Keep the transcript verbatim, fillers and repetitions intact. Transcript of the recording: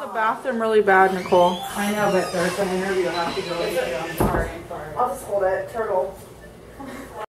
the bathroom really bad, Nicole. I know, but there's an interview. I'll have to go. I'm sorry. I'll just hold it. Turtle.